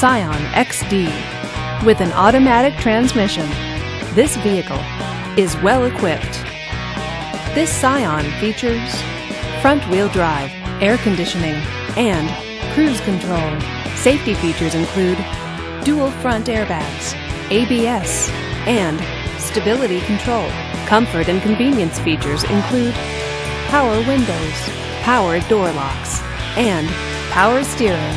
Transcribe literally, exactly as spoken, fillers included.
Scion X D. With an automatic transmission, this vehicle is well equipped. This Scion features front-wheel drive, air conditioning, and cruise control. Safety features include dual front airbags, A B S, and stability control. Comfort and convenience features include power windows, power door locks, and power steering.